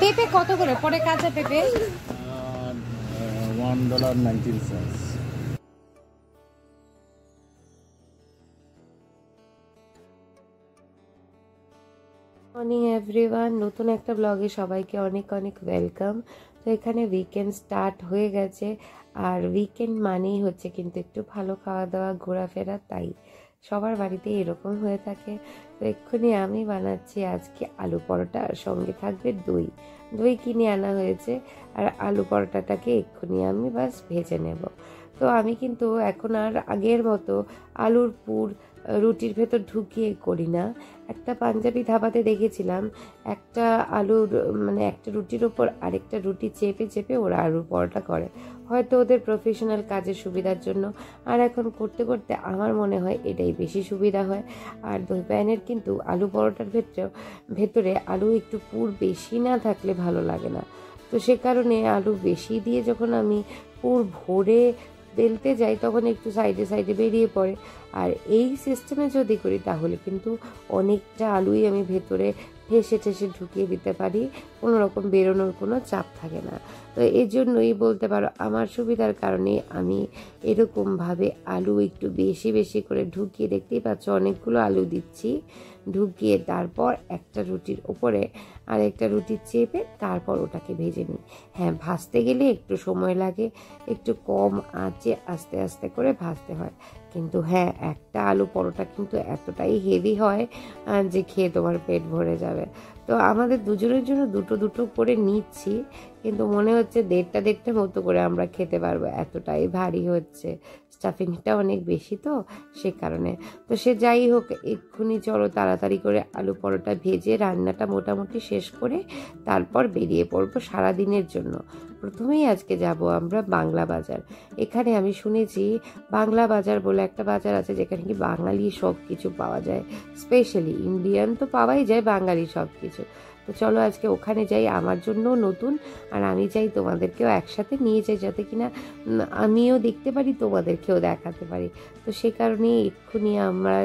পেপে কত করে পড়ে কাঁচা পেপে? $1.19. মর্নিং এভরিওয়ান, নতুন একটা ব্লগে সবাইকে অনেক অনেক ওয়েলকাম। তো এখানে উইকেন্ড স্টার্ট হয়ে গেছে, আর উইকেন্ড মানেই হচ্ছে কিন্তু একটু ভালো খাওয়া দাওয়া, ঘোরাফেরা, তাই সবার বাড়িতে এরকম হয়ে থাকে। তো এক্ষুনি আমি বানাচ্ছি আজকে আলু পরোটা, আর সঙ্গে থাকবে দই। দই কিনে আনা হয়েছে, আর আলু পরোটাটাকে এক্ষুনি আমি বাস ভেজে নেব। তো আমি কিন্তু এখন আর আগের মতো আলুর পুর রুটির ভেতর ঢুকিয়ে করি না। একটা পাঞ্জাবি ধাবাতে দেখেছিলাম একটা আলুর মানে একটা রুটির ওপর আরেকটা রুটি চেপে চেপে ওরা আলুর পরোটা করে, হয়তো ওদের প্রফেশনাল কাজের সুবিধার জন্য। আর এখন করতে করতে আমার মনে হয় এটাই বেশি সুবিধা হয়। আর দই প্যানের কিন্তু আলু পরোটার ভেতরে আলু একটু পুর বেশি না থাকলে ভালো লাগে না। তো সে কারণে আলু বেশি দিয়ে যখন আমি পুর ভরে বেলতে যাই তখন একটু সাইডে সাইডে বেরিয়ে পড়ে। আর এই সিস্টেমে যদি করি তাহলে কিন্তু অনেকটা আলুই আমি ভেতরে ঠেসে ঠেসে ঢুকিয়ে দিতে পারি, কোনো রকম বেরোনোর কোনো চাপ থাকে না। তো এই জন্যই বলতে পারো আমার সুবিধার কারণে আমি এরকমভাবে আলু একটু বেশি বেশি করে ঢুকিয়ে, দেখতেই পাচ্ছ অনেকগুলো আলু দিচ্ছি, ঢুকিয়ে তারপর একটা রুটির ওপরে আর একটা রুটি চেপে তারপর ওটাকে ভেজে নিই। হ্যাঁ, ভাজতে গেলে একটু সময় লাগে, একটু কম আঁচে আস্তে আস্তে করে ভাজতে হয়। কিন্তু হ্যাঁ, একটা আলু পরোটা কিন্তু এতটাই হেভি হয় যে খেয়ে তোমার পেট ভরে যাবে। তো আমাদের দুজনের জন্য দুটো দুটো করে নিচ্ছি, কিন্তু মনে হচ্ছে দেড়টা মতো করে আমরা খেতে পারবো, এতটাই ভারী হচ্ছে, স্টাফিংটা অনেক বেশি তো সে কারণে। তো সে যাই হোক, এক্ষুনি চলো তাড়াতাড়ি করে আলু পরোটা ভেজে রান্নাটা মোটামুটি শেষ করে তারপর বেরিয়ে পড়বো সারাদিনের জন্য। প্রথমেই আজকে যাব আমরা বাংলা বাজার। এখানে আমি শুনেছি বাংলা বাজার বলে একটা বাজার আছে যেখানে কি বাঙালি সব কিছু পাওয়া যায়, স্পেশালি ইন্ডিয়ান তো পাওয়াই যায়, বাঙালি সব কিছু। তো চলো আজকে ওখানে যাই, আমার জন্য নতুন, আর আমি চাই তোমাদেরকেও একসাথে নিয়ে যাই যাতে কিনা আমিও দেখতে পারি, তোমাদেরকেও দেখাতে পারি। তো সে কারণে এক্ষুনি আমরা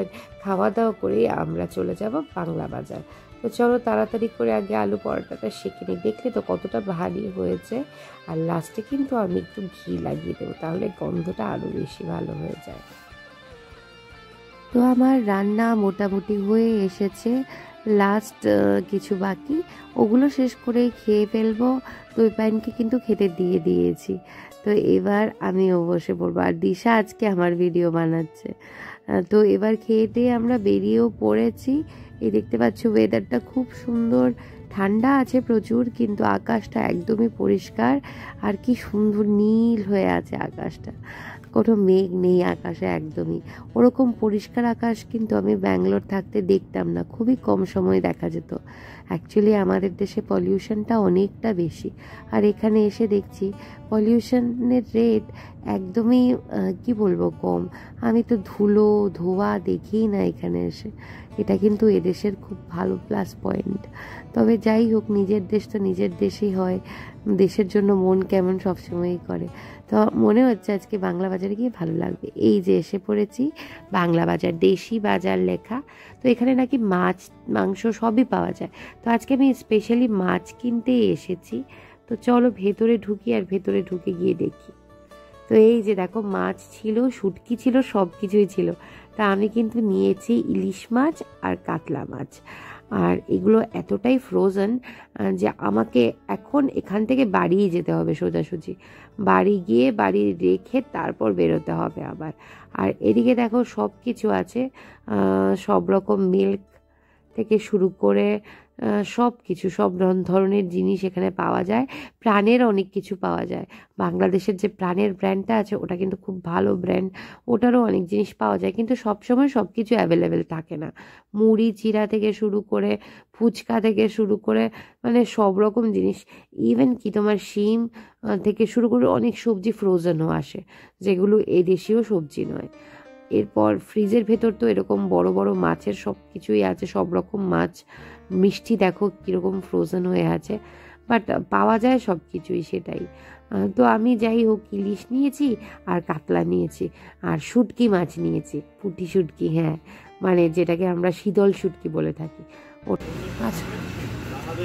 খাওয়া দাওয়া করে আমরা চলে যাব বাংলা বাজার। তো চলো তাড়াতাড়ি করে আগে আলু পরোটাটা সেঁকে নিই। দেখলে তো কতটা ভারী হয়েছে, আর লাস্টে কিন্তু আমি একটু ঘি লাগিয়ে দেবো, তাহলে গন্ধটা আরও বেশি ভালো হয়ে যায়। তো আমার রান্না মোটামুটি হয়ে এসেছে, লাস্ট কিছু বাকি ওগুলো শেষ করে খেয়ে ফেলবো। দই প্যানকে কিন্তু খেতে দিয়ে দিয়েছি, তো এবার আমিও বসে পড়বো। আর দিশা আজকে আমার ভিডিও বানাচ্ছে। তো এবার খেয়ে দিয়ে আমরা বেরিয়েও পড়েছি। এই দেখতে পাচ্ছ ওয়েদারটা খুব সুন্দর, ঠান্ডা আছে প্রচুর, কিন্তু আকাশটা একদমই পরিষ্কার, আর কি সুন্দর নীল হয়ে আছে আকাশটা, কোনো মেঘ নেই আকাশে একদমই। ওরকম পরিষ্কার আকাশ কিন্তু আমি ব্যাঙ্গালোর থাকতে দেখতাম না, খুবই কম সময় দেখা যেত। অ্যাকচুয়ালি আমাদের দেশে পলিউশনটা অনেকটা বেশি, আর এখানে এসে দেখছি পলিউশনের রেট একদমই কি বলবো কম। আমি তো ধুলো ধোয়া দেখেই না এখানে এসে, এটা কিন্তু এদেশের খুব ভালো প্লাস পয়েন্ট। তবে যাই হোক, নিজের দেশ তো নিজের দেশেই হয়, দেশের জন্য মন কেমন সবসময়ই করে। তো মনে হচ্ছে আজকে বাংলা বাজারে গিয়ে ভালো লাগবে। এই যে এসে পড়েছি বাংলা বাজার, দেশি বাজার লেখা। তো এখানে নাকি মাছ মাংস সবই পাওয়া যায়। তো আজকে আমি স্পেশালি মাছ কিনতে এসেছি। তো চলো ভেতরে ঢুকি, আর ভেতরে ঢুকে গিয়ে দেখি। তো এই যে দেখো, মাছ ছিল, শুটকি ছিল, সব কিছুই ছিল। তা আমি কিন্তু নিয়েছি ইলিশ মাছ আর কাতলা মাছ, আর এগুলো এতটাই ফ্রোজেন যে আমাকে এখন এখান থেকে বাড়িয়ে যেতে হবে, সোজাসুজি বাড়ি গিয়ে বাড়ি রেখে তারপর বেরোতে হবে আবার। আর এদিকে দেখো সব কিছু আছে, সব রকম মিল্ক থেকে শুরু করে সব কিছু, সব ধরনের জিনিস এখানে পাওয়া যায়। প্রাণের অনেক কিছু পাওয়া যায়, বাংলাদেশের যে প্রাণের ব্র্যান্ডটা আছে ওটা কিন্তু খুব ভালো ব্র্যান্ড, ওটারও অনেক জিনিস পাওয়া যায়, কিন্তু সবসময় সব কিছু অ্যাভেলেবেল থাকে না। মুড়ি চিরা থেকে শুরু করে ফুচকা থেকে শুরু করে মানে সব রকম জিনিস, ইভেন কি তোমার শিম থেকে শুরু করে অনেক সবজি ফ্রোজেনও আসে, যেগুলো এদেশীয় সবজি নয়। এরপর ফ্রিজের ভেতর তো এরকম বড় বড় মাছের সব কিছুই আছে, সব রকম মাছ। মিষ্টি দেখো কীরকম ফ্রোজেন হয়ে আছে, বাট পাওয়া যায় সব কিছুই, সেটাই তো। আমি যাই হোক ইলিশ নিয়েছি আর কাতলা নিয়েছি, আর শুটকি মাছ নিয়েছি, পুঁটি শুটকি, হ্যাঁ মানে যেটাকে আমরা শীতল শুটকি বলে থাকি। দাঁড়াও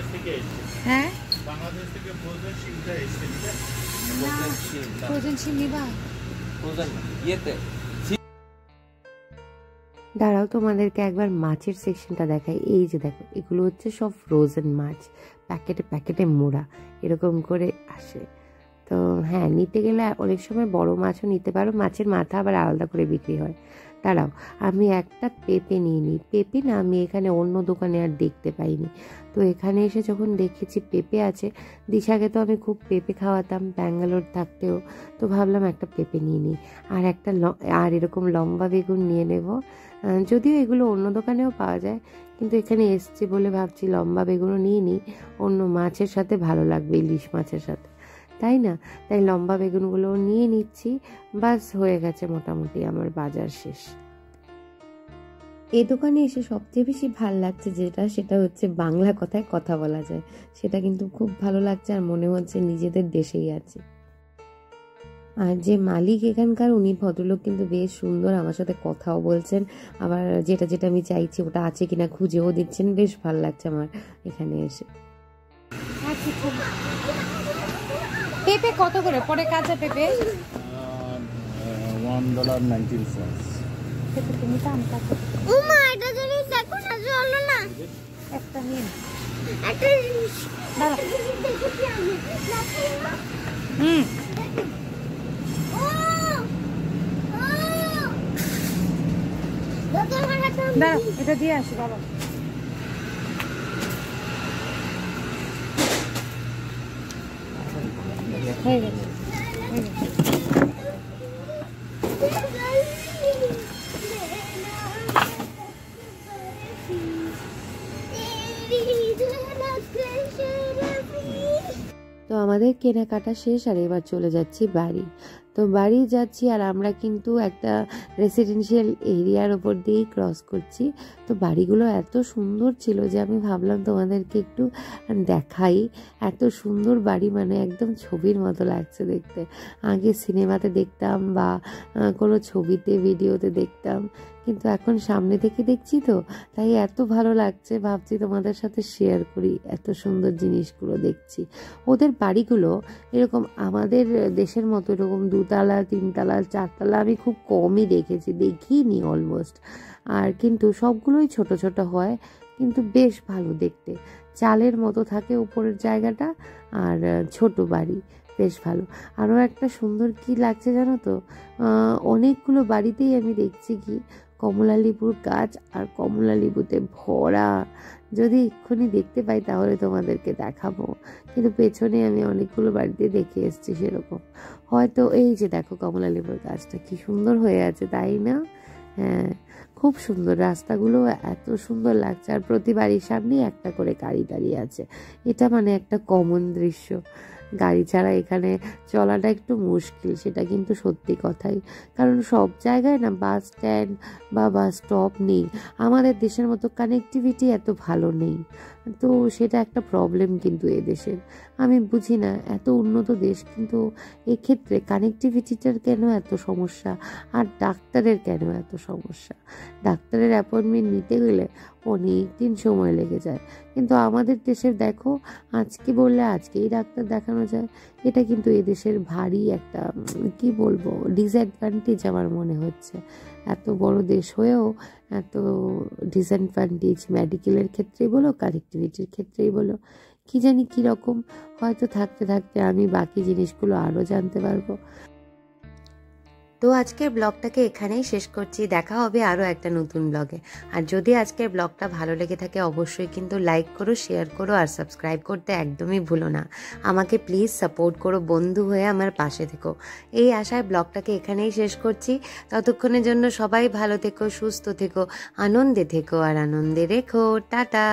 তোমাদেরকে একবার মাছের সেকশনটা দেখাই। এই যে দেখো, এগুলো হচ্ছে সব ফ্রোজেন মাছ, প্যাকেটে প্যাকেটে মোড়া এরকম করে আসে। তো হ্যাঁ, নিতে গেলে অনেক সময় বড় মাছও নিতে পারো, মাছের মাথা আবার আলাদা করে বিক্রি হয়। দাঁড়াও আমি একটা পেঁপে নিয়ে নিই। পেঁপে না আমি এখানে অন্য দোকানে আর দেখতে পাইনি, তো এখানে এসে যখন দেখেছি পেঁপে আছে। দিশাকে তো আমি খুব পেঁপে খাওয়াতাম ব্যাঙ্গালোর থাকতেও, তো ভাবলাম একটা পেঁপে নিয়ে নিই। আর একটা আর এরকম লম্বা বেগুন নিয়ে নেব, যদিও এগুলো অন্য দোকানেও পাওয়া যায়, কিন্তু এখানে এসছি বলে ভাবছি লম্বা বেগুনও নিয়ে নিই, অন্য মাছের সাথে ভালো লাগবে, ইলিশ মাছের সাথে, তাই না? তাই লম্বা বেগুনগুলো নিয়ে নিচ্ছি। বাস হয়ে গেছে মোটামুটি আমার বাজার শেষ। এই দোকানে এসে সবচেয়ে বেশি ভাল লাগছে যেটা, সেটা হচ্ছে বাংলা কথায় কথা বলা যায়, সেটা কিন্তু খুব ভালো লাগছে। আর মনে হচ্ছে নিজেদের দেশেই আছে। আর যে মালিক এখানকার, উনি ভদ্রলোক কিন্তু বেশ সুন্দর, আমার সাথে কথাও বলছেন, আবার যেটা যেটা আমি চাইছি ওটা আছে কিনা খুঁজেও দিচ্ছেন। বেশ ভাল লাগছে আমার এখানে এসে। পেঁপে কত করে পড়ে কাঁচা পেঁপে? $1.19। পেঁপে তুমি দাম কত? উমা এটা যদি দেখো সাজু হলো না, একটা নিন, একটা দাঁড়াও। ও ও দাদা মানা তুমি দাঁড়াও, এটা দিয়ে আসি বাবা। তো আমাদের কেনাকাটা শেষ, আর এবার চলে যাচ্ছি বাড়ি। তো বাড়ি যাচ্ছি, আর আমরা কিন্তু একটা রেসিডেন্সিয়াল এরিয়ার ওপর দিয়েই ক্রস করছি। তো বাড়িগুলো এত সুন্দর ছিল যে আমি ভাবলাম তোমাদেরকে একটু দেখাই। এত সুন্দর বাড়ি, মানে একদম ছবির মতো লাগছে দেখতে। আগে সিনেমাতে দেখতাম বা কোনো ছবিতে ভিডিওতে দেখতাম, কিন্তু এখন সামনে থেকে দেখছি, তো তাই এত ভালো লাগছে ভাবছি তোমাদের সাথে শেয়ার করি। এত সুন্দর জিনিসগুলো দেখছি। ওদের বাড়িগুলো এরকম আমাদের দেশের মতো এরকম 2-তলা 3-তলা 4-তলা আমি খুব কমই দেখেছি, দেখিনি অলমোস্ট। আর কিন্তু সবগুলোই ছোট ছোট হয়, কিন্তু বেশ ভালো দেখতে। চালের মতো থাকে উপরের জায়গাটা, আর ছোট বাড়ি, বেশ ভালো। আরও একটা সুন্দর কি লাগছে জানো তো, অনেকগুলো বাড়িতেই আমি দেখছি কি কমলা লেবুর গাছ, আর কমলা লেবুতে ভরা। যদি এক্ষুনি দেখতে পাই তাহলে তোমাদেরকে দেখাবো, কিন্তু পেছনে আমি অনেকগুলো বাড়িতে দেখে এসেছি সেরকম। হয়তো এই যে দেখো কমলা লেবুর গাছটা কি সুন্দর হয়ে আছে, তাই না? হ্যাঁ, খুব সুন্দর। রাস্তাগুলো এত সুন্দর লাগছে, আর প্রতি বাড়ির সামনেই একটা করে গাড়ি দাঁড়িয়ে আছে। এটা মানে একটা কমন দৃশ্য, গাড়ি ছাড়া এখানে চলাটা একটু মুশকিল, সেটা কিন্তু সত্যি কথাই। কারণ সব জায়গায় না বাস স্ট্যান্ড বা বাস স্টপ নেই, আমাদের দেশের মতো কানেক্টিভিটি এত ভালো নেই, তো সেটা একটা প্রবলেম কিন্তু এদেশের। আমি বুঝি না এত উন্নত দেশ, কিন্তু এক্ষেত্রে কানেক্টিভিটিটার কেন এত সমস্যা, আর ডাক্তারের কেন এত সমস্যা? ডাক্তারের অ্যাপয়েন্টমেন্ট নিতে গেলে অনেকদিন সময় লেগে যায়, কিন্তু আমাদের দেশের দেখো আজকে বললে আজকেই ডাক্তার দেখানো যায়। এটা কিন্তু এদেশের ভারী একটা কি বলবো ডিসঅ্যাডভান্টেজ আমার মনে হচ্ছে। এত বড় দেশ হয়েও এত ডিসঅ্যাডভান্টেজ, মেডিকেলের ক্ষেত্রেই বলো, কানেক্টিভিটির ক্ষেত্রেই বলো, কি জানি কীরকম। হয়তো থাকতে থাকতে আমি বাকি জিনিসগুলো আরও জানতে পারবো। তো আজকের ব্লগটাকে এখানেই শেষ করছি, দেখা হবে আরও একটা নতুন ব্লগে। আর যদি আজকের ব্লগটা ভালো লেগে থাকে অবশ্যই কিন্তু লাইক করো, শেয়ার করো, আর সাবস্ক্রাইব করতে একদমই ভুলো না। আমাকে প্লিজ সাপোর্ট করো, বন্ধু হয়ে আমার পাশে থেকো। এই আশায় ব্লগটাকে এখানেই শেষ করছি। ততক্ষণের জন্য সবাই ভালো থেকো, সুস্থ থেকো, আনন্দে থেকো, আর আনন্দে রেখো। টাটা।